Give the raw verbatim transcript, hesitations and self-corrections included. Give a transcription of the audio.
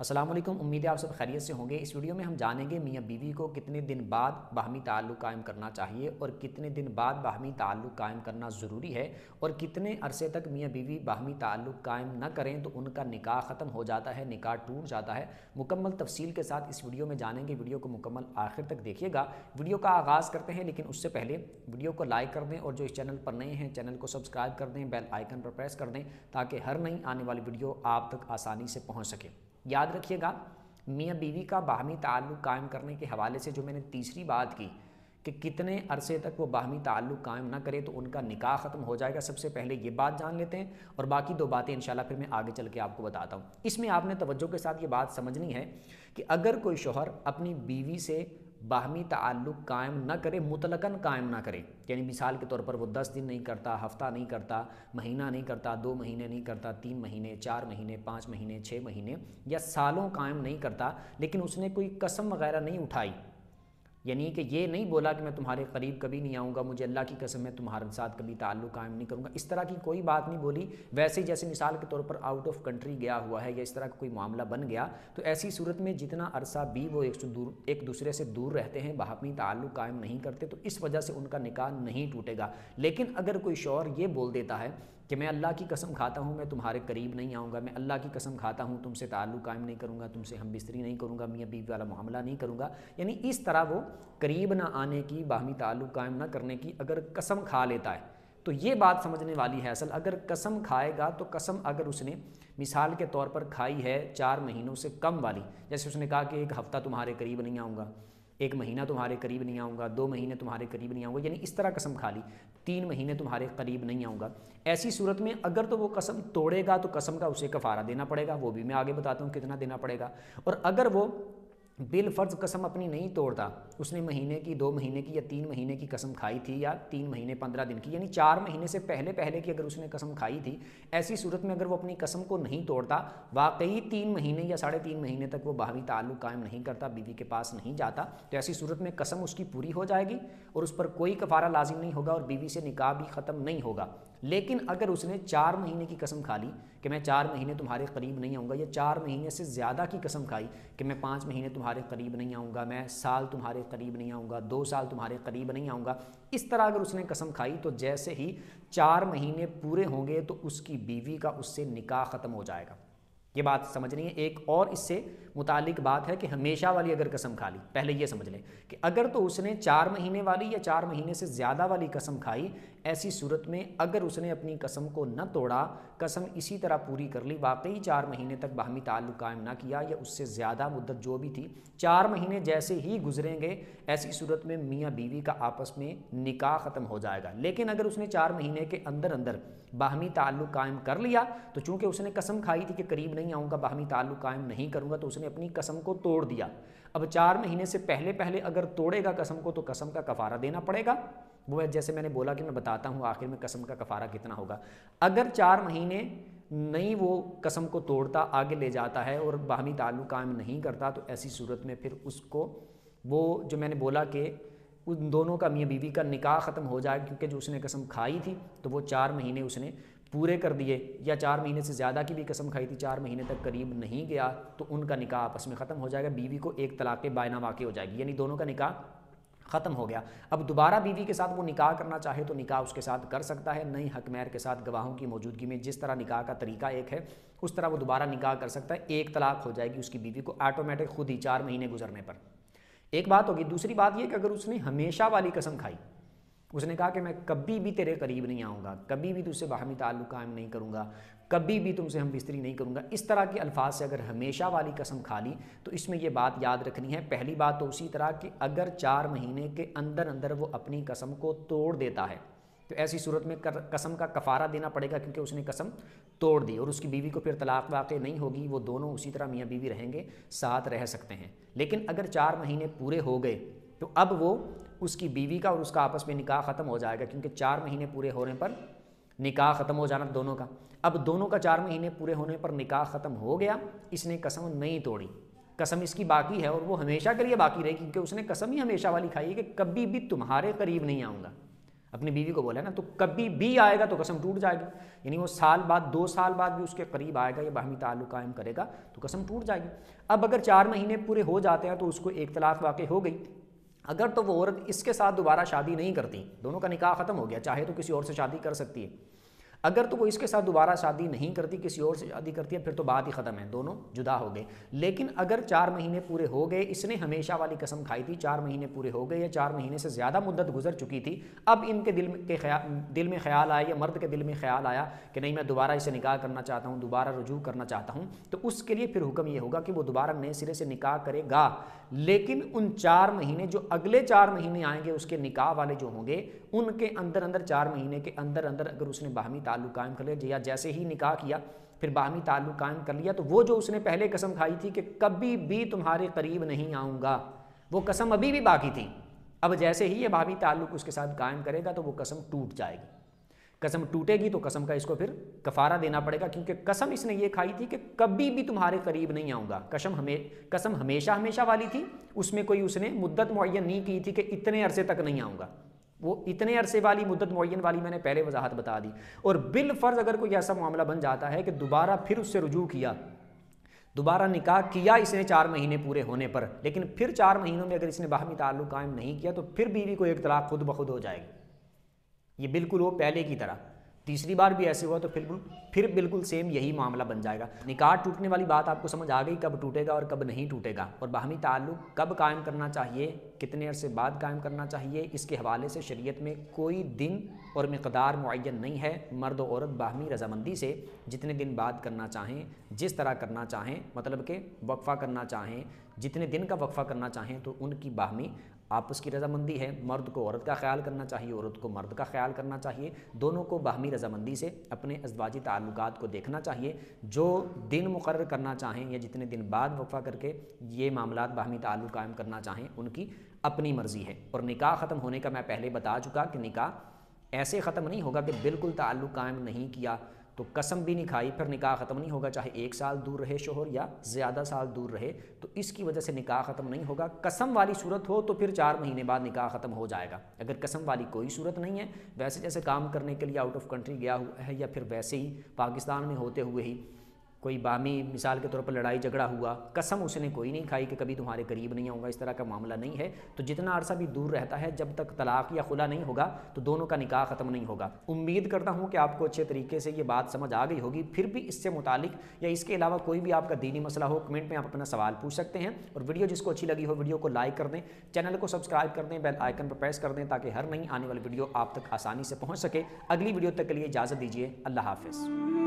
अस्सलामुअलैकुम, उम्मीद है आप सब खैरियत से होंगे। इस वीडियो में हम जानेंगे मियाँ बीवी को कितने दिन बाद बाहमी ताल्लुक़ कायम करना चाहिए और कितने दिन बाद बाहमी ताल्लुक़ कायम करना ज़रूरी है और कितने अरसे तक मियाँ बीवी बाहमी ताल्लुक़ कायम न करें तो उनका निकाह ख़त्म हो जाता है, निकाह टूट जाता है। मुकम्मल तफसील के साथ इस वीडियो में जानेंगे, वीडियो को मुकम्मल आखिर तक देखिएगा। वीडियो का आगाज़ करते हैं, लेकिन उससे पहले वीडियो को लाइक कर दें और जो इस चैनल पर नए हैं चैनल को सब्सक्राइब कर दें, बेल आइकन पर प्रेस कर दें ताकि हर नई आने वाली वीडियो आप तक आसानी से पहुँच सके। याद रखिएगा, मियाँ बीवी का बाहमी ताल्लुक़ कायम करने के हवाले से जो मैंने तीसरी बात की कि कितने अरसे तक वो बाहमी ताल्लुक़ कायम ना करें तो उनका निकाह ख़त्म हो जाएगा, सबसे पहले ये बात जान लेते हैं और बाकी दो बातें इंशाल्लाह फिर मैं आगे चल के आपको बताता हूँ। इसमें आपने तवज्जो के साथ ये बात समझनी है कि अगर कोई शोहर अपनी बीवी से बाहमी ताल्लुक़ कायम ना करे, मुतलकन कायम ना करे, यानी मिसाल के तौर पर वो दस दिन नहीं करता, हफ़्ता नहीं करता, महीना नहीं करता, दो महीने नहीं करता, तीन महीने, चार महीने, पाँच महीने, छः महीने या सालों कायम नहीं करता, लेकिन उसने कोई कसम वगैरह नहीं उठाई, यानी कि ये नहीं बोला कि मैं तुम्हारे करीब कभी नहीं आऊँगा, मुझे अल्लाह की कसम मैं तुम्हारे साथ कभी ताल्लुक़ कायम नहीं करूँगा, इस तरह की कोई बात नहीं बोली। वैसे जैसे मिसाल के तौर पर आउट ऑफ कंट्री गया हुआ है या इस तरह का कोई मामला बन गया, तो ऐसी सूरत में जितना अरसा भी वो एक, दूर, एक दूसरे से दूर रहते हैं, बाहमी ताल्लुक़ कायम नहीं करते, तो इस वजह से उनका निकाह नहीं टूटेगा। लेकिन अगर कोई शौहर ये बोल देता है कि मैं अल्लाह की कसम खाता हूँ मैं तुम्हारे करीब नहीं आऊँगा, मैं अल्लाह की कसम खाता हूँ तुमसे ताल्लुक़ कायम नहीं करूँगा, तुमसे हमबिस्तरी नहीं करूँगा, मियाँ बीवी वाला मामला नहीं करूँगा, यानी इस तरह वो करीब ना आने की, बाहमी ताल्लुक़ कायम ना करने की अगर कसम खा लेता है, तो ये बात समझने वाली है। असल अगर कसम खाएगा तो कसम अगर उसने मिसाल के तौर पर खाई है चार महीनों से कम वाली, जैसे उसने कहा कि एक हफ़्ता तुम्हारे करीब नहीं आऊँगा, एक महीना तुम्हारे करीब नहीं आऊँगा, दो महीने तुम्हारे करीब नहीं आऊँगा, यानी इस तरह कसम खा ली, तीन महीने तुम्हारे करीब नहीं आऊँगा, ऐसी सूरत में अगर तो वो कसम तोड़ेगा तो कसम का उसे कफ़ारा देना पड़ेगा, वो भी मैं आगे बताता हूँ कितना देना पड़ेगा। और अगर वो बिलफर्ज कसम अपनी नहीं तोड़ता, उसने महीने की, दो महीने की या तीन महीने की कसम खाई थी या तीन महीने पंद्रह दिन की, यानी चार महीने से पहले पहले की अगर उसने कसम खाई थी, ऐसी सूरत में अगर वो अपनी कसम को नहीं तोड़ता, वाकई तीन महीने या साढ़े तीन महीने तक वो बाहमी ताल्लुक़ कायम नहीं करता, बीवी के पास नहीं जाता, तो ऐसी सूरत में कसम उसकी पूरी हो जाएगी और उस पर कोई कफ़ारा लाजिम नहीं होगा और बीवी से निकाह भी ख़त्म नहीं होगा। लेकिन अगर उसने चार महीने की कसम खा ली कि मैं चार महीने तुम्हारे करीब नहीं आऊँगा, या चार महीने से ज़्यादा की कसम खाई कि मैं पाँच महीने तुम्हारे करीब नहीं आऊँगा, मैं साल तुम्हारे करीब नहीं आऊँगा, दो साल तुम्हारे करीब नहीं आऊँगा, इस तरह अगर उसने कसम खाई तो जैसे ही चार महीने पूरे होंगे तो उसकी बीवी का उससे निकाह ख़त्म हो जाएगा। ये बात समझनी है। एक और इससे मुतालिक बात है कि हमेशा वाली अगर कसम खा ली, पहले ये समझ लें कि अगर तो उसने चार महीने वाली या चार महीने से ज़्यादा वाली कसम खाई, ऐसी सूरत में अगर उसने अपनी कसम को न तोड़ा, कसम इसी तरह पूरी कर ली, वाकई चार महीने तक बाहमी ताल्लुक़ कायम ना किया या उससे ज़्यादा मुद्दत जो भी थी, चार महीने जैसे ही गुजरेंगे ऐसी सूरत में मियाँ बीवी का आपस में निकाह ख़त्म हो जाएगा। लेकिन अगर उसने चार महीने के अंदर अंदर बाहमी ताल्लुक़ कायम कर लिया, तो चूँकि उसने कसम खाई थी कि करीब नहीं आऊँगा, बाहमी ताल्लुक़ कायम नहीं करूँगा, तो उसने अपनी कसम को तोड़ दिया। अब चार महीने से पहले पहले अगर तोड़ेगा कसम को तो कसम का कफ़ारा देना पड़ेगा, वो जैसे मैंने बोला कि मैं बताता हूँ आखिर में कसम का कफ़ारा कितना होगा। अगर चार महीने नहीं वो कसम को तोड़ता, आगे ले जाता है और बाहमी ताल्लुक़ कायम नहीं करता, तो ऐसी सूरत में फिर उसको वो जो मैंने बोला कि उन दोनों का मियाँ बीवी का निकाह ख़त्म हो जाएगा, क्योंकि जो उसने कसम खाई थी तो वो चार महीने उसने पूरे कर दिए, या चार महीने से ज़्यादा की भी कसम खाई थी, चार महीने तक करीब नहीं गया, तो उनका निकाह आपस में ख़त्म हो जाएगा। बीवी को एक तलाक़ बायना वाक़ई हो जाएगी, यानी दोनों का निकाह ख़त्म हो गया। अब दोबारा बीवी के साथ वो निकाह करना चाहे तो निकाह उसके साथ कर सकता है, नई हकमैर के साथ गवाहों की मौजूदगी में, जिस तरह निकाह का तरीका एक है उस तरह वो दोबारा निकाह कर सकता है। एक तलाक़ हो जाएगी उसकी बीवी को ऑटोमेटिक खुद ही चार महीने गुजरने पर, एक बात होगी। दूसरी बात यह कि अगर उसने हमेशा वाली कसम खाई, उसने कहा कि मैं कभी भी तेरे करीब नहीं आऊँगा, कभी भी तुझसे बाहमी ताल्लुक़ कायम नहीं करूँगा, कभी भी तुमसे हमबिस्तरी नहीं करूँगा, इस तरह के अल्फाज से अगर हमेशा वाली कसम खा ली, तो इसमें यह बात याद रखनी है। पहली बात तो उसी तरह कि अगर चार महीने के अंदर अंदर वो अपनी कसम को तोड़ देता है, तो ऐसी सूरत में कर, कसम का कफ़ारा देना पड़ेगा, क्योंकि उसने कसम तोड़ दी और उसकी बीवी को फिर तलाक़ वाक़ई नहीं होगी, वो दोनों उसी तरह मियाँ बीवी रहेंगे, साथ रह सकते हैं। लेकिन अगर चार महीने पूरे हो गए तो अब वो उसकी बीवी का और उसका आपस में निकाह ख़त्म हो जाएगा, क्योंकि चार महीने पूरे होने पर निकाह ख़त्म हो जाना दोनों का। अब दोनों का चार महीने पूरे होने पर निकाह ख़त्म हो गया, इसने कसम नहीं तोड़ी, कसम इसकी बाकी है और वो हमेशा के लिए बाकी रहेगी, क्योंकि उसने कसम ही हमेशा वाली खाई है कि कभी भी तुम्हारे करीब नहीं आऊँगा। अपनी बीवी को बोला ना, तो कभी भी आएगा तो कसम टूट जाएगी, यानी वो साल बाद दो साल बाद भी उसके करीब आएगा या बाहमी ताल्लुक़ कायम करेगा तो कसम टूट जाएगी। अब अगर चार महीने पूरे हो जाते हैं तो उसको एक तलाक़ वाक़ई हो गई, अगर तो वो औरत इसके साथ दोबारा शादी नहीं करती, दोनों का निकाह ख़त्म हो गया, चाहे तो किसी और से शादी कर सकती है, अगर तो वो इसके साथ दोबारा शादी नहीं करती किसी और से शादी करती है फिर तो बात ही ख़त्म है, दोनों जुदा हो गए। लेकिन अगर चार महीने पूरे हो गए, इसने हमेशा वाली कसम खाई थी, चार महीने पूरे हो गए या चार महीने से ज़्यादा मुद्दत गुजर चुकी थी, अब इनके दिल के ख्याल दिल में ख्याल आया या मर्द के दिल में ख्याल आया कि नहीं मैं दोबारा इसे निकाह करना चाहता हूँ, दोबारा रुजू करना चाहता हूँ, तो उसके लिए फिर हुक्म ये होगा कि वो दोबारा नए सिरे से निकाह करेगा, लेकिन उन चार महीने जो अगले चार महीने आएंगे उसके निकाह वाले जो होंगे उनके अंदर अंदर चार महीने के अंदर अंदर अगर उसने बाहमी ताल्लुक़ कायम कर लिया या जैसे ही निकाह किया फिर बाहमी ताल्लुक़ कायम कर लिया, तो वो जो उसने पहले कसम खाई थी कि कभी भी तुम्हारे करीब नहीं आऊँगा, वो कसम अभी भी बाकी थी। अब जैसे ही ये बाहमी ताल्लुक़ उसके साथ कायम करेगा तो वो कसम टूट जाएगी, कसम टूटेगी तो कसम का इसको फिर कफ़ारा देना पड़ेगा, क्योंकि कसम इसने ये खाई थी कि कभी भी तुम्हारे करीब नहीं आऊँगा। कसम हमें कसम हमेशा हमेशा वाली थी, उसमें कोई उसने मुद्दत मुअय्यन नहीं की थी कि इतने अरसे तक नहीं आऊँगा, वो इतने अरसे वाली मुद्दत मुअय्यन वाली मैंने पहले वजाहत बता दी। और बिल फ़र्ज़ अगर कोई ऐसा मामला बन जाता है कि दोबारा फिर उससे रुजू किया, दोबारा निकाह किया इसने चार महीने पूरे होने पर, लेकिन फिर चार महीनों में अगर इसने बाहमी ताल्लुक़ कायम नहीं किया तो फिर बीवी को एक तलाक़ खुद ब खुद हो जाएगी, ये बिल्कुल वो पहले की तरह। तीसरी बार भी ऐसे हुआ तो फिर फिर बिल्कुल सेम यही मामला बन जाएगा। निकाह टूटने वाली बात आपको समझ आ गई, कब टूटेगा और कब नहीं टूटेगा, और बाहमी ताल्लुक़ कब कायम करना चाहिए, कितने अरसे बाद कायम करना चाहिए, इसके हवाले से शरीयत में कोई दिन और मिक़दार मुअय्यन नहीं है। मर्द और औरत बाहमी रजामंदी से जितने दिन बाद करना चाहें, जिस तरह करना चाहें, मतलब के वक्फ़ा करना चाहें, जितने दिन का वक्फ़ा करना चाहें, तो उनकी बाहमी आपस की रजामंदी है। मर्द को औरत का ख्याल करना चाहिए, औरत को मर्द का ख्याल करना चाहिए, दोनों को बाहमी रजामंदी से अपने अज़वाजी ताल्लुकात को देखना चाहिए। जो दिन मुकर्रर करना चाहें या जितने दिन बाद वक्फ़ा करके ये मामला बाहमी ताल्लुक़ कायम करना चाहें, उनकी अपनी मर्ज़ी है। और निकाह ख़त्म होने का मैं पहले बता चुका कि निकाह ऐसे ख़त्म नहीं होगा कि बिल्कुल ताल्लुक़ कायम नहीं किया तो कसम भी नहीं खाई फिर निकाह ख़त्म नहीं होगा, चाहे एक साल दूर रहे शोहर या ज़्यादा साल दूर रहे, तो इसकी वजह से निकाह ख़त्म नहीं होगा। कसम वाली सूरत हो तो फिर चार महीने बाद निकाह ख़त्म हो जाएगा। अगर कसम वाली कोई सूरत नहीं है, वैसे जैसे काम करने के लिए आउट ऑफ कंट्री गया हुआ है या फिर वैसे ही पाकिस्तान में होते हुए ही कोई बामी मिसाल के तौर पर लड़ाई झगड़ा हुआ, कसम उसने कोई नहीं खाई कि कभी तुम्हारे करीब नहीं आऊँगा, इस तरह का मामला नहीं है, तो जितना अरसा भी दूर रहता है जब तक तलाक़ या खुला नहीं होगा तो दोनों का निकाह ख़त्म नहीं होगा। उम्मीद करता हूँ कि आपको अच्छे तरीके से ये बात समझ आ गई होगी। फिर भी इससे मुतालिक या इसके अलावा कोई भी आपका दीनी मसला हो, कमेंट में आप अपना सवाल पूछ सकते हैं। और वीडियो जिसको अच्छी लगी हो वीडियो को लाइक कर दें, चैनल को सब्सक्राइब कर दें, बेल आइकन पर प्रेस कर दें ताकि हर नई आने वाली वीडियो आप तक आसानी से पहुँच सके। अगली वीडियो तक के लिए इजाज़त दीजिए, अल्लाह हाफ़िज़।